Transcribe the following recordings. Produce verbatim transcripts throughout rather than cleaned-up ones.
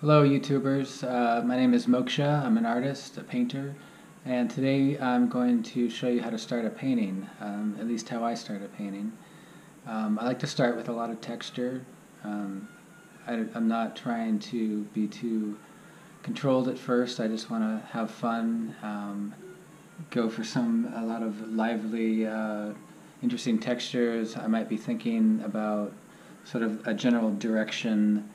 Hello YouTubers, uh, my name is Moksha. I'm an artist, a painter, and today I'm going to show you how to start a painting, um, at least how I start a painting. Um, I like to start with a lot of texture. Um, I, I'm not trying to be too controlled at first. I just want to have fun, um, go for some a lot of lively, uh, interesting textures. I might be thinking about sort of a general direction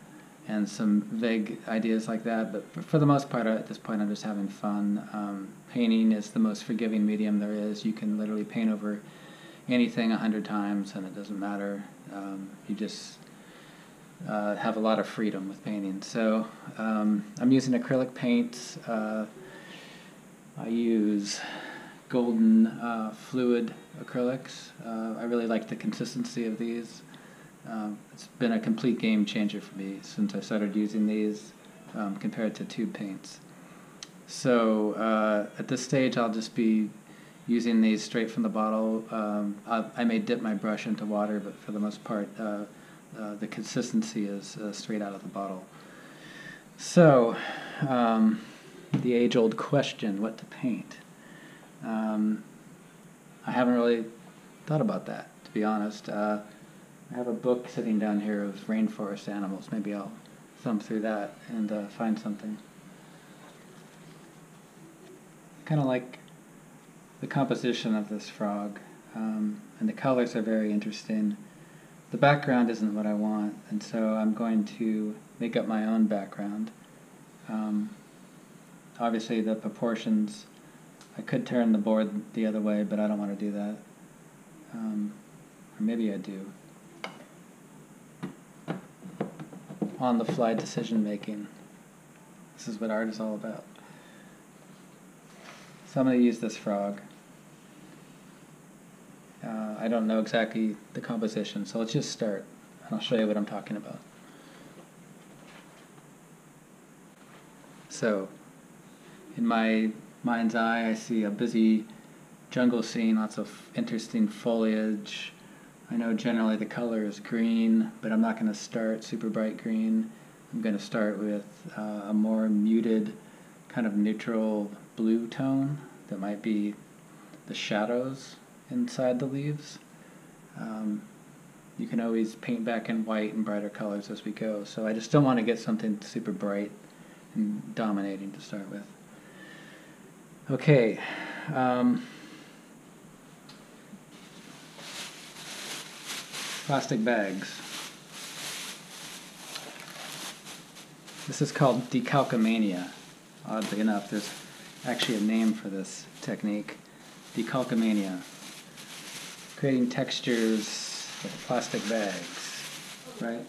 and some vague ideas like that, but for the most part at this point I'm just having fun. Um, painting is the most forgiving medium there is. You can literally paint over anything a hundred times and it doesn't matter. Um, you just uh, have a lot of freedom with painting. So um, I'm using acrylic paints. Uh, I use Golden uh, fluid acrylics. Uh, I really like the consistency of these. Um, it's been a complete game changer for me since I started using these um, compared to tube paints. So uh, at this stage I'll just be using these straight from the bottle. Um, I, I may dip my brush into water, but for the most part uh, uh, the consistency is uh, straight out of the bottle. So um, the age-old question, what to paint? Um, I haven't really thought about that, to be honest. Uh, I have a book sitting down here of rainforest animals. Maybe I'll thumb through that and uh, find something. I kind of like the composition of this frog, um, and the colors are very interesting. The background isn't what I want, and so I'm going to make up my own background. Um, obviously the proportions, I could turn the board the other way, but I don't want to do that. Um, or maybe I do. On-the-fly decision-making. This is what art is all about. So I'm going to use this frog. Uh, I don't know exactly the composition, so let's just start, and I'll show you what I'm talking about. So, in my mind's eye, I see a busy jungle scene, lots of interesting foliage. I know generally the color is green, but I'm not going to start super bright green. I'm going to start with uh, a more muted, kind of neutral blue tone that might be the shadows inside the leaves. Um, you can always paint back in white and brighter colors as we go, so I just don't want to get something super bright and dominating to start with. Okay. Um, Plastic bags. This is called decalcomania. Oddly enough, there's actually a name for this technique. Decalcomania. Creating textures with plastic bags, right?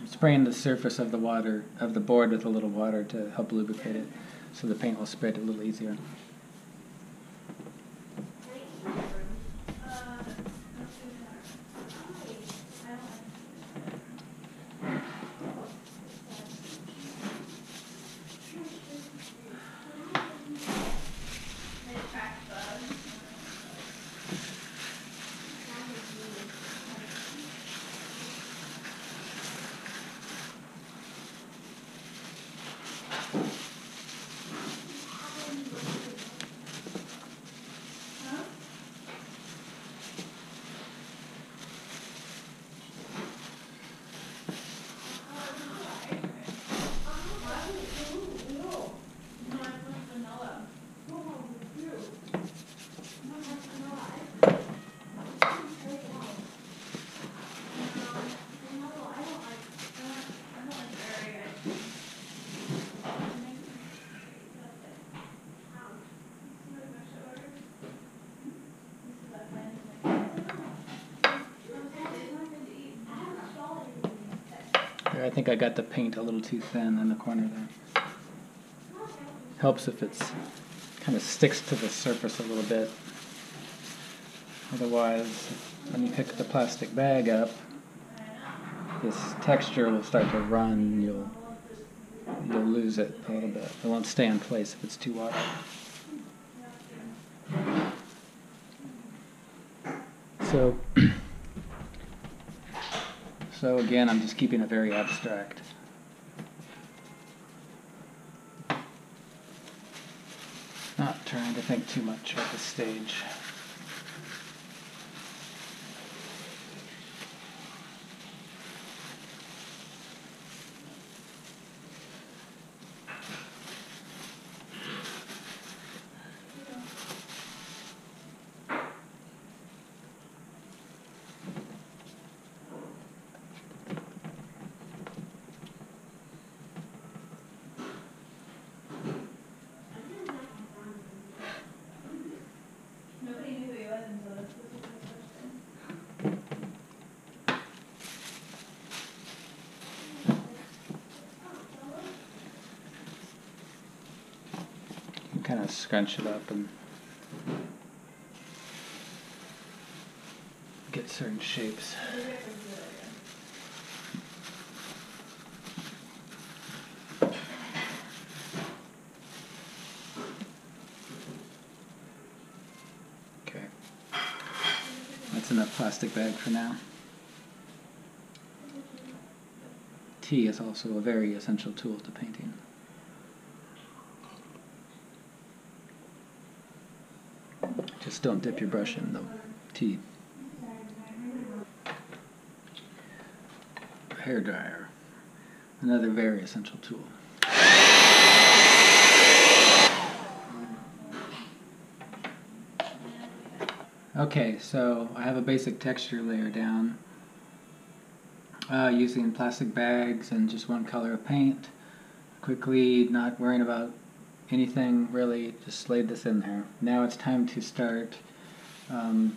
I'm spraying the surface of the water, of the board with a little water to help lubricate it, so the paint will spread a little easier. I think I got the paint a little too thin in the corner there. Helps if it's kind of sticks to the surface a little bit. Otherwise, when you pick the plastic bag up, this texture will start to run and you'll, you'll lose it a little bit. It won't stay in place if it's too watery. So, so again, I'm just keeping it very abstract. Not trying to think too much at this stage. Kind of scrunch it up and get certain shapes. Okay, that's enough plastic bag for now. Tea is also a very essential tool to painting. Just don't dip your brush in the tea. Hairdryer, another very essential tool. Okay, so I have a basic texture layer down uh, using plastic bags and just one color of paint. Quickly, not worrying about anything really, just laid this in there. Now it's time to start um,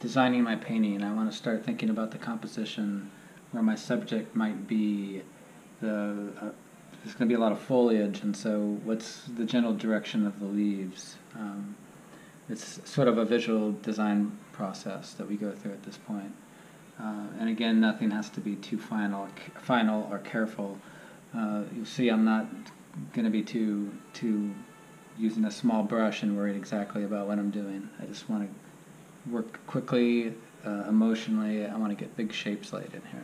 designing my painting. I want to start thinking about the composition, where my subject might be. The uh, there's going to be a lot of foliage, and so what's the general direction of the leaves? Um, it's sort of a visual design process that we go through at this point. Uh, and again, nothing has to be too final, final or careful. Uh, you'll see I'm not going to be too, too using a small brush and worried exactly about what I'm doing. I just want to work quickly, uh, emotionally. I want to get big shapes laid in here.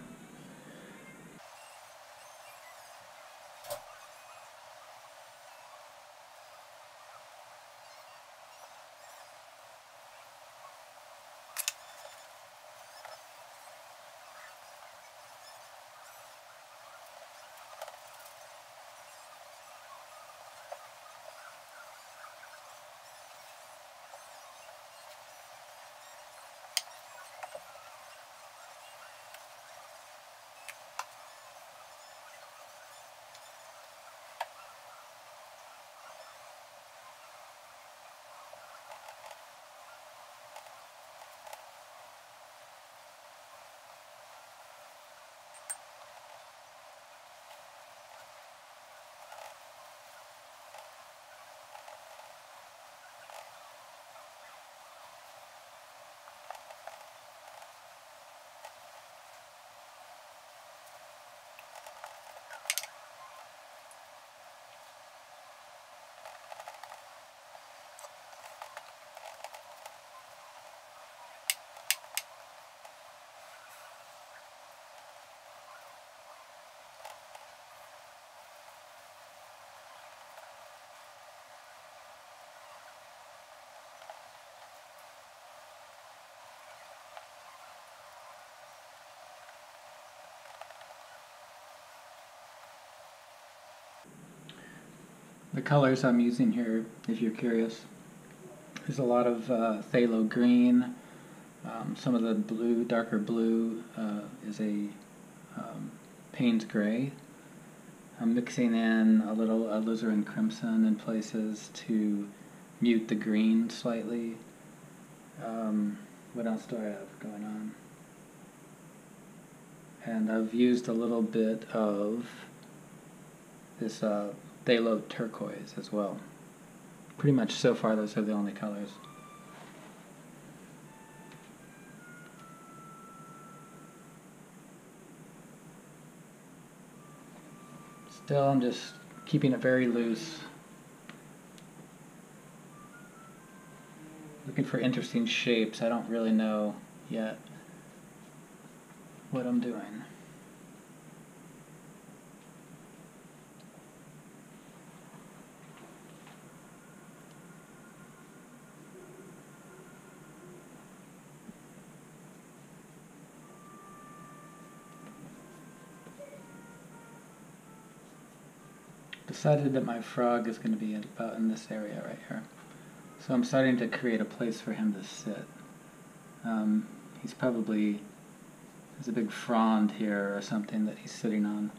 The colors I'm using here, if you're curious, there's a lot of uh, phthalo green. Um, some of the blue, darker blue, uh, is a um, Payne's gray. I'm mixing in a little alizarin crimson in places to mute the green slightly. Um, what else do I have going on? And I've used a little bit of this uh, phthalo turquoise as well. Pretty much so far those are the only colors. Still, I'm just keeping it very loose. Looking for interesting shapes. I don't really know yet what I'm doing. Decided that my frog is going to be about in this area right here. So I'm starting to create a place for him to sit. Um, he's probably, there's a big frond here or something that he's sitting on.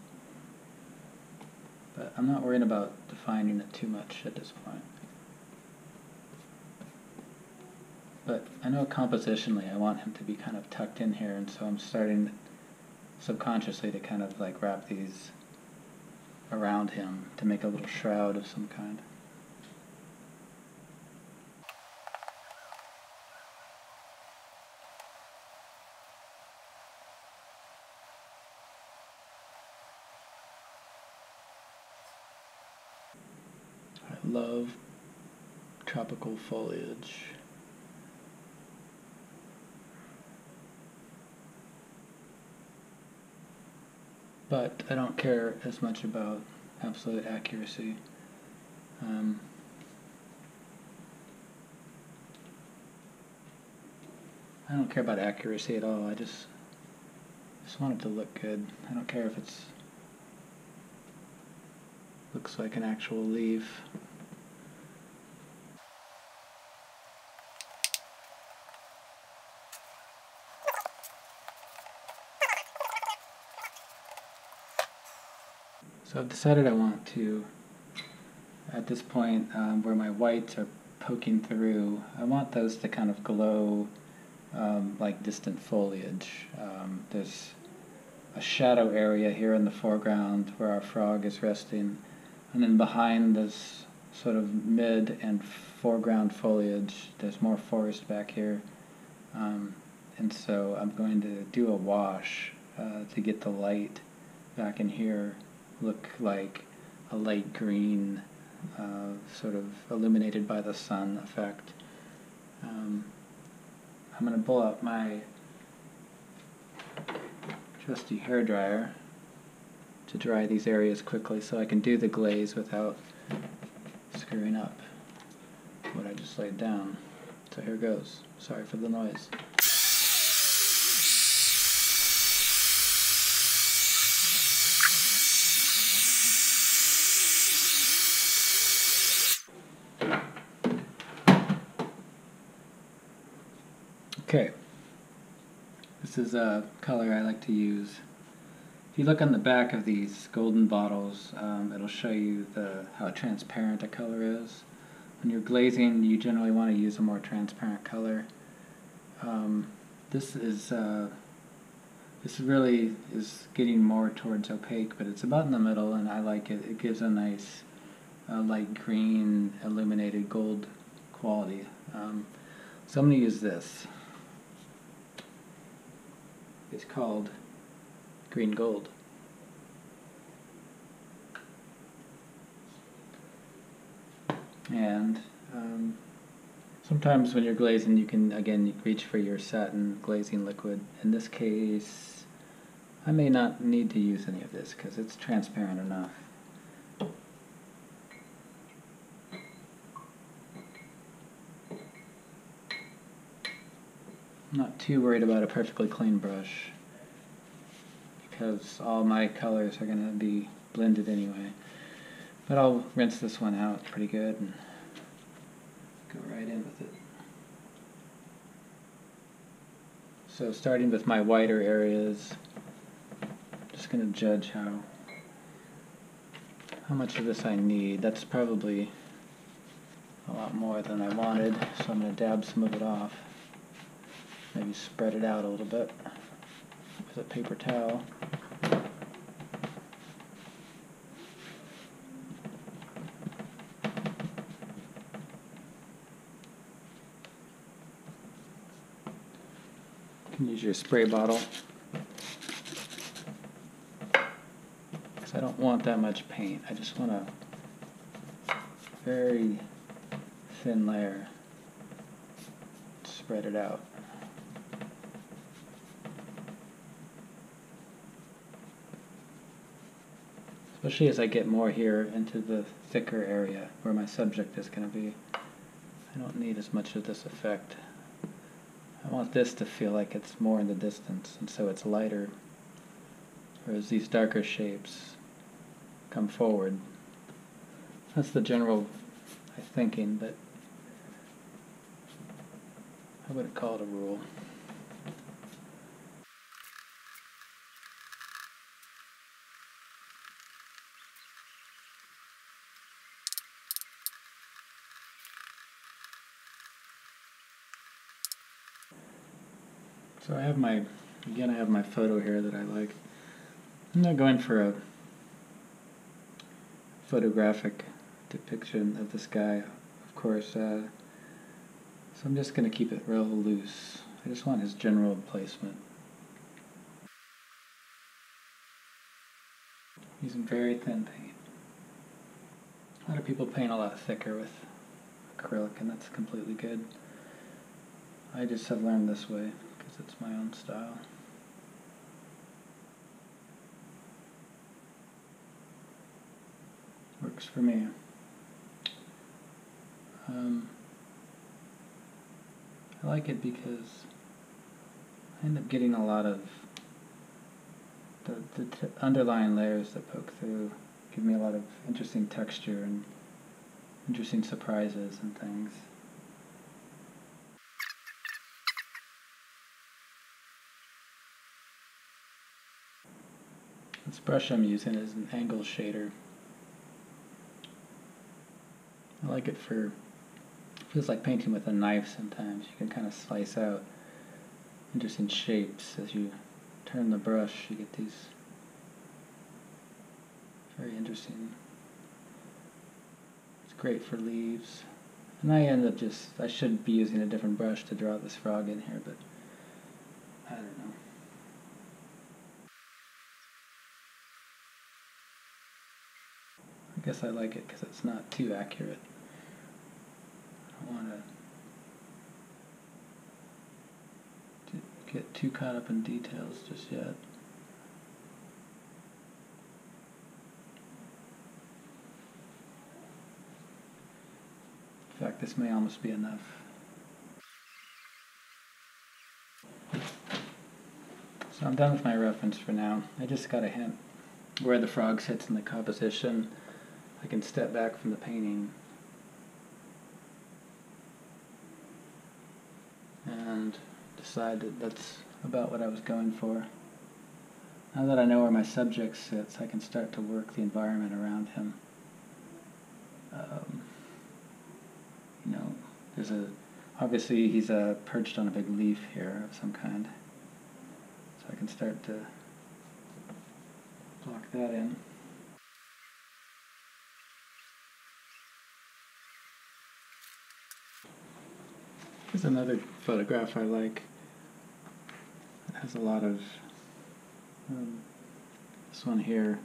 But I'm not worried about defining it too much at this point. But I know compositionally I want him to be kind of tucked in here, and so I'm starting subconsciously to kind of like wrap these around him to make a little shroud of some kind. I love tropical foliage. But I don't care as much about absolute accuracy. Um, I don't care about accuracy at all. I just just want it to look good. I don't care if it's looks like an actual leaf. So I've decided I want to, at this point um, where my whites are poking through, I want those to kind of glow um, like distant foliage. Um, there's a shadow area here in the foreground where our frog is resting, and then behind this sort of mid and foreground foliage, there's more forest back here. Um, and so I'm going to do a wash uh, to get the light back in here look like a light green, uh, sort of illuminated by the sun effect. Um, I'm going to pull out my trusty hairdryer to dry these areas quickly so I can do the glaze without screwing up what I just laid down. So here goes. Sorry for the noise. Okay, this is a color I like to use. If you look on the back of these golden bottles, um, it'll show you the, how transparent a color is. When you're glazing, you generally want to use a more transparent color. Um, this is uh, this really is getting more towards opaque, but it's about in the middle, and I like it. It gives a nice uh, light green, illuminated gold quality. Um, so I'm going to use this. It's called green gold. And um, sometimes when you're glazing, you can again reach for your satin glazing liquid. In this case, I may not need to use any of this because it's transparent enough. I'm not too worried about a perfectly clean brush because all my colors are going to be blended anyway. But I'll rinse this one out pretty good and go right in with it. So starting with my whiter areas, I'm just going to judge how how much of this I need. That's probably a lot more than I wanted, so I'm going to dab some of it off. Maybe spread it out a little bit with a paper towel. You can use your spray bottle because I don't want that much paint. I just want a very thin layer. Spread it out. especially as I get more here into the thicker area where my subject is going to be. I don't need as much of this effect. I want this to feel like it's more in the distance, and so it's lighter. Whereas these darker shapes come forward. That's the general thinking, but I wouldn't call it a rule. So I have my, again I have my photo here that I like. I'm not going for a photographic depiction of the sky, of course, uh, so I'm just going to keep it real loose. I just want his general placement. Using very thin paint. A lot of people paint a lot thicker with acrylic, and that's completely good. I just have learned this way, because it's my own style. Works for me. Um, I like it because I end up getting a lot of the, the t underlying layers that poke through, give me a lot of interesting texture and interesting surprises and things. This brush I'm using is an angle shader. I like it for feels like painting with a knife sometimes. You can kind of slice out interesting shapes as you turn the brush. You get these very interesting. It's great for leaves. And I end up just, I should be using a different brush to draw this frog in here, but I don't know. I guess I like it because it's not too accurate. I don't want to get too caught up in details just yet. In fact, this may almost be enough. So I'm done with my reference for now. I just got a hint where the frog sits in the composition. I can step back from the painting. And decide that that's about what I was going for. Now that I know where my subject sits, I can start to work the environment around him. Um, you know, there's a obviously he's uh, perched on a big leaf here of some kind, so I can start to block that in. Here's another photograph I like. It has a lot of um, this one here.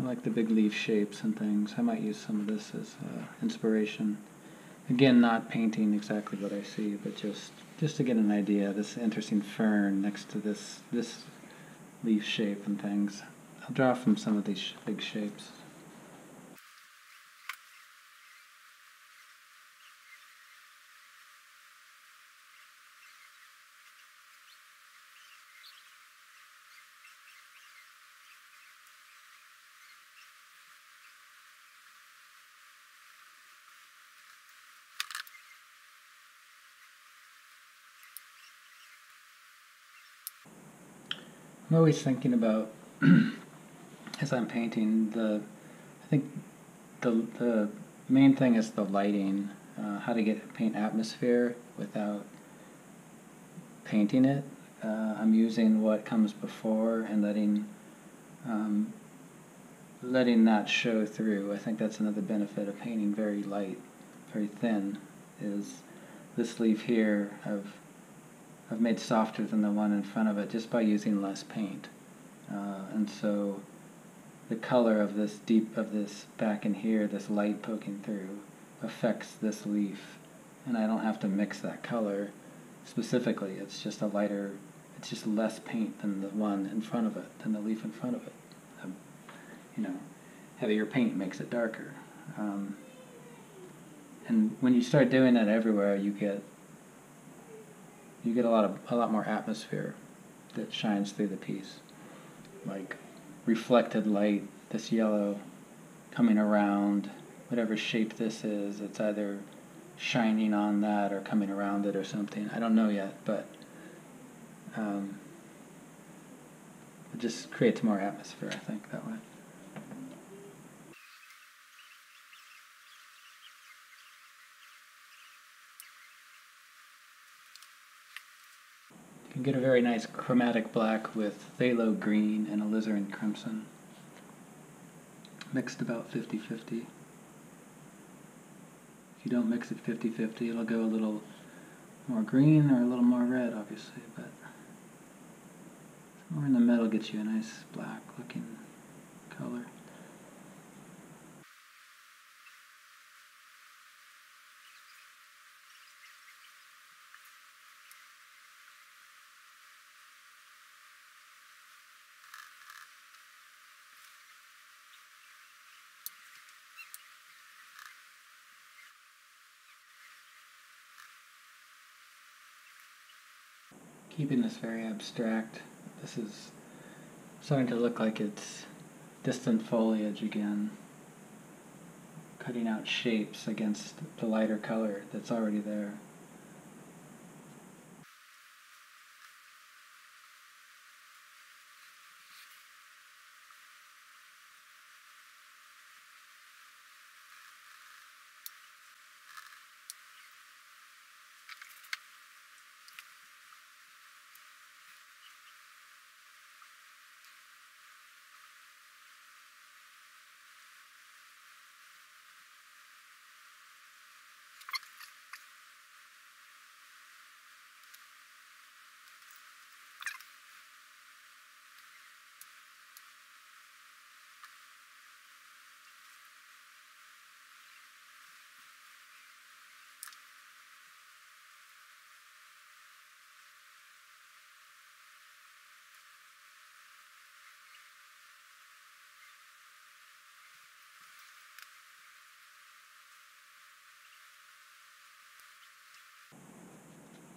I like the big leaf shapes and things. I might use some of this as uh, inspiration. Again, not painting exactly what I see, but just just to get an idea. This interesting fern next to this this leaf shape and things. I'll draw from some of these sh big shapes. I'm always thinking about, as I'm painting, the I think the the main thing is the lighting, uh, how to get paint atmosphere without painting it. Uh, I'm using what comes before and letting um, letting that show through. I think that's another benefit of painting very light, very thin. Is this leaf here of I've made softer than the one in front of it just by using less paint, uh, and so the color of this deep of this back in here, this light poking through, affects this leaf, and I don't have to mix that color specifically. It's just a lighter, it's just less paint than the one in front of it, than the leaf in front of it. Um, you know, heavier paint makes it darker. Um, and when you start doing that everywhere, you get you get a lot of a lot more atmosphere that shines through the piece, like reflected light. This yellow coming around whatever shape this is, it's either shining on that or coming around it or something. I don't know yet, but um, it just creates more atmosphere, I think, that way. You can get a very nice chromatic black with phthalo green and alizarin crimson, mixed about fifty fifty. If you don't mix it fifty fifty, it'll go a little more green or a little more red, obviously, but somewhere in the middle gets you a nice black looking color. Keeping this very abstract, this is starting to look like it's distant foliage again, cutting out shapes against the lighter color that's already there.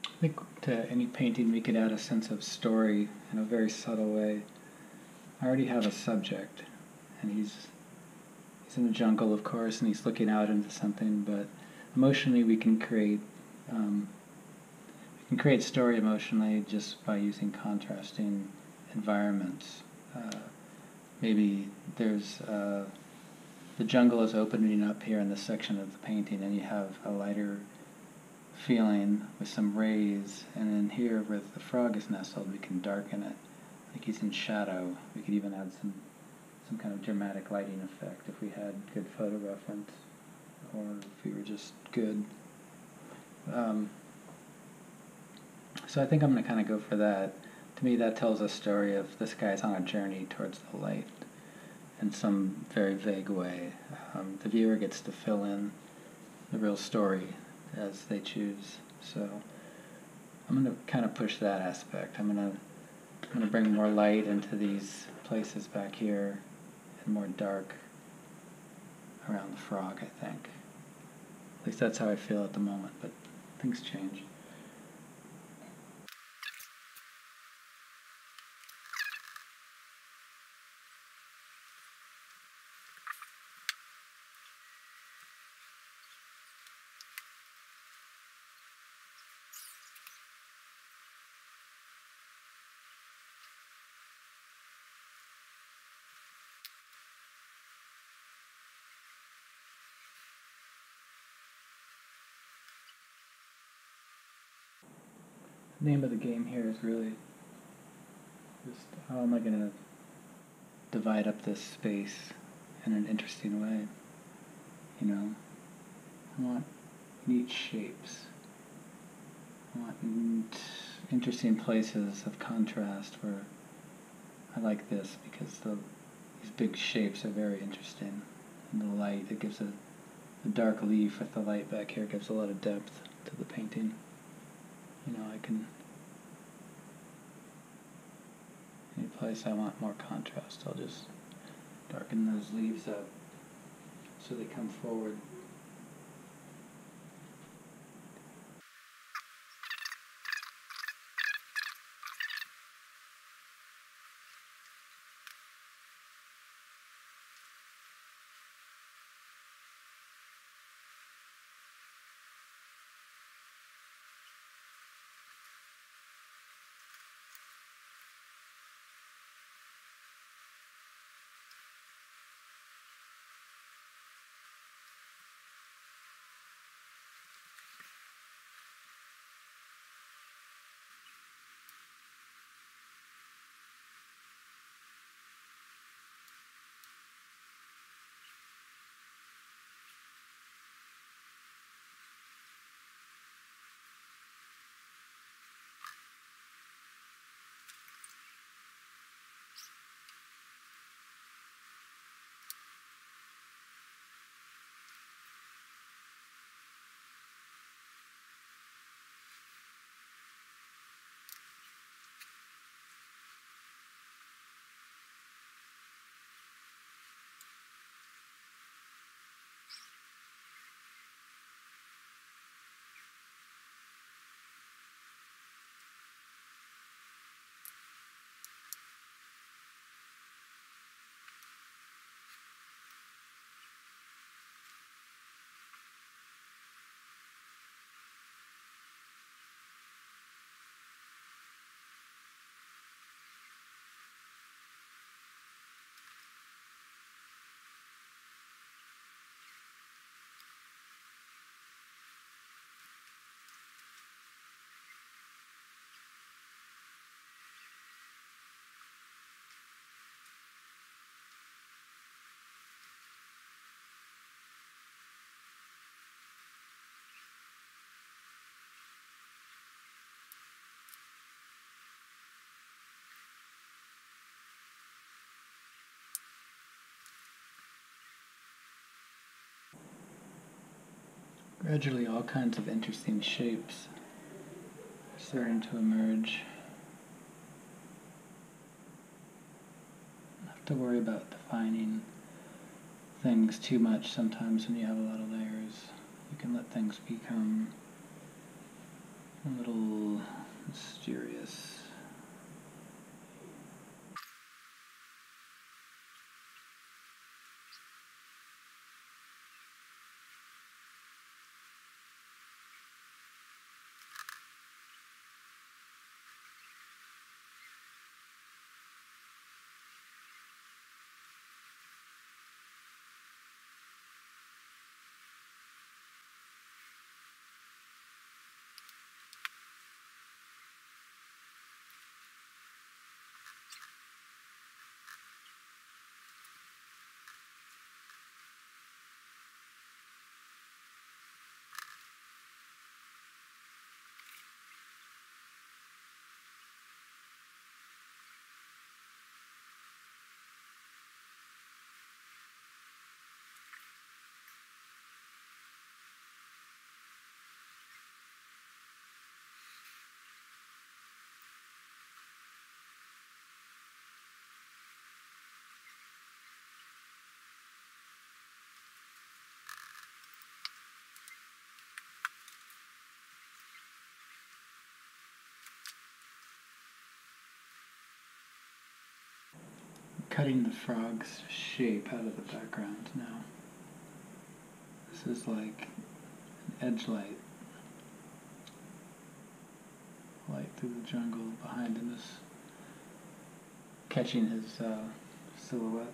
I think to any painting we could add a sense of story in a very subtle way. I already have a subject, and he's he's in the jungle, of course, and he's looking out into something. But emotionally, we can create um, we can create story emotionally just by using contrasting environments. Uh, maybe there's uh, the jungle is opening up here in this section of the painting, and you have a lighter feeling with some rays, and then here where the frog is nestled, we can darken it like he's in shadow. We could even add some some kind of dramatic lighting effect if we had good photo reference, or if we were just good. Um, so I think I'm going to kind of go for that. To me, that tells a story of this guy's on a journey towards the light in some very vague way. Um, the viewer gets to fill in the real story as they choose. So I'm going to kind of push that aspect. I'm going to I'm going to bring more light into these places back here and more dark around the frog, I think. At least that's how I feel at the moment, but things change. The name of the game here is really just how am I going to divide up this space in an interesting way, you know. I want neat shapes, I want neat, interesting places of contrast where I like this because the, these big shapes are very interesting, and the light, it gives a, the dark leaf with the light back here gives a lot of depth to the painting. You know, I can, any place I want more contrast, I'll just darken those leaves up so they come forward. Gradually, all kinds of interesting shapes are starting to emerge. Not to worry about defining things too much sometimes when you have a lot of layers. You can let things become a little mysterious. Cutting the frog's shape out of the background now. This is like an edge light. Light through the jungle behind him is catching his uh, silhouette.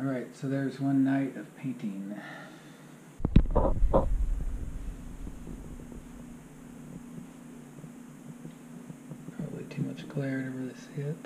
All right, so there's one night of painting. Probably too much glare to really see it.